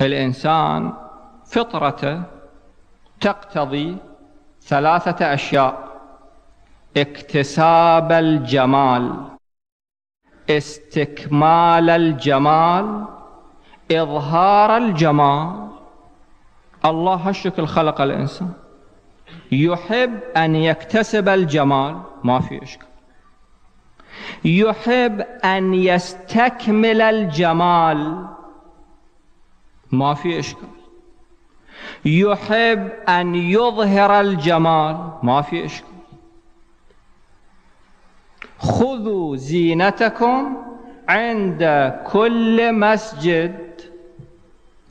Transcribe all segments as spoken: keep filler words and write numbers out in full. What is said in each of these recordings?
الإنسان فطرته تقتضي ثلاثة أشياء: اكتساب الجمال، استكمال الجمال، إظهار الجمال. الله هالشكل خلق الإنسان، يحب أن يكتسب الجمال، ما في إشكال. يحب أن يستكمل الجمال، ما في إشكال. يحب أن يظهر الجمال، ما في إشكال. خذوا زينتكم عند كل مسجد.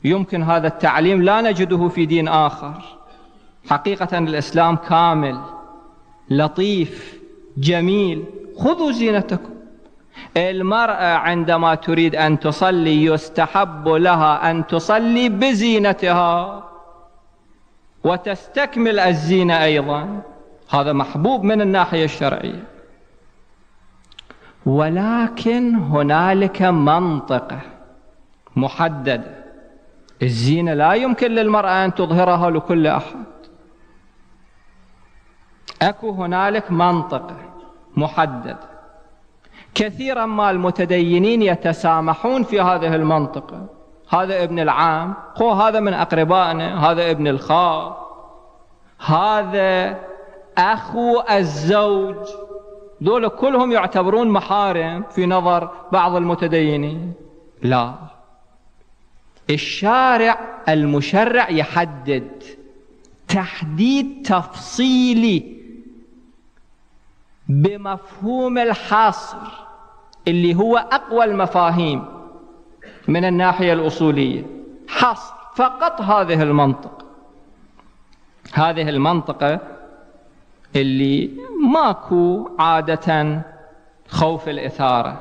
يمكن هذا التعليم لا نجده في دين آخر. حقيقة الإسلام كامل، لطيف، جميل. خذوا زينتكم. المرأة عندما تريد أن تصلي يستحب لها أن تصلي بزينتها وتستكمل الزينة أيضا، هذا محبوب من الناحية الشرعية. ولكن هنالك منطقة محددة، الزينة لا يمكن للمرأة أن تظهرها لكل أحد. أكو هنالك منطقة محددة، كثيرا ما المتدينين يتسامحون في هذه المنطقة. هذا ابن العام، خو هذا من أقربائنا، هذا ابن الخال، هذا أخو الزوج، دول كلهم يعتبرون محارم في نظر بعض المتدينين. لا، الشارع المشرع يحدد تحديد تفصيلي بمفهوم الحصر اللي هو أقوى المفاهيم من الناحية الأصولية. حصر فقط هذه المنطقة، هذه المنطقة اللي ماكو عادة خوف الإثارة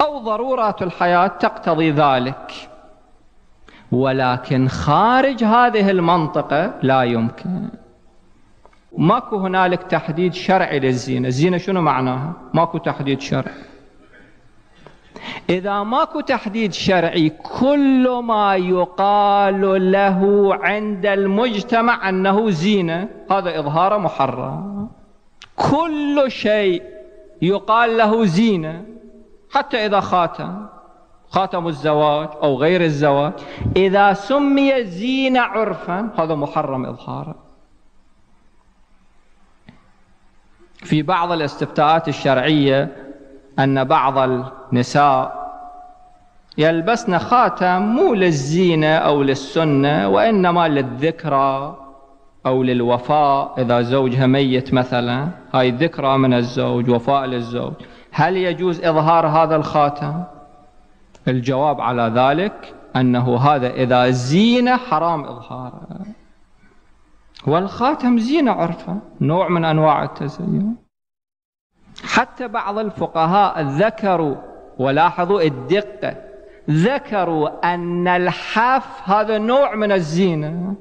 أو ضرورات الحياة تقتضي ذلك. ولكن خارج هذه المنطقة لا يمكن، ماكو هنالك تحديد شرعي للزينة. الزينة شنو معناها؟ ماكو تحديد شرعي. إذا ماكو تحديد شرعي، كل ما يقال له عند المجتمع أنه زينة هذا إظهار محرم. كل شيء يقال له زينة، حتى إذا خاتم، خاتم الزواج أو غير الزواج، إذا سمي زينة عرفا هذا محرم إظهاره. في بعض الاستفتاءات الشرعية أن بعض النساء يلبسن خاتم مو للزينة أو للسنة، وإنما للذكرى أو للوفاء. إذا زوجها ميت مثلا، هاي ذكرى من الزوج، وفاء للزوج. هل يجوز إظهار هذا الخاتم؟ الجواب على ذلك أنه هذا إذا زينة حرام إظهاره، والخاتم زينة عرفة، نوع من أنواع التزين. حتى بعض الفقهاء ذكروا، ولاحظوا الدقة، ذكروا أن الحف هذا نوع من الزينة.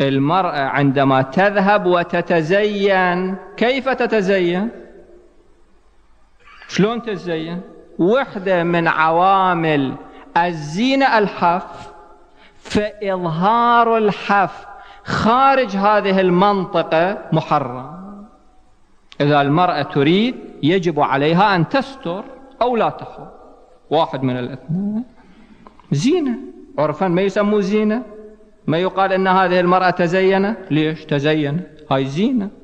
المرأة عندما تذهب وتتزين، كيف تتزين؟ شلون تتزين؟ وحدة من عوامل الزينة الحف. فإظهار الحف خارج هذه المنطقة محرم. إذا المرأة تريد يجب عليها أن تستر أو لا تحف، واحد من الاثنين. زينة عرفا ما يسموه زينة، ما يقال أن هذه المرأة تزينت. ليش تزينت؟ هاي زينة.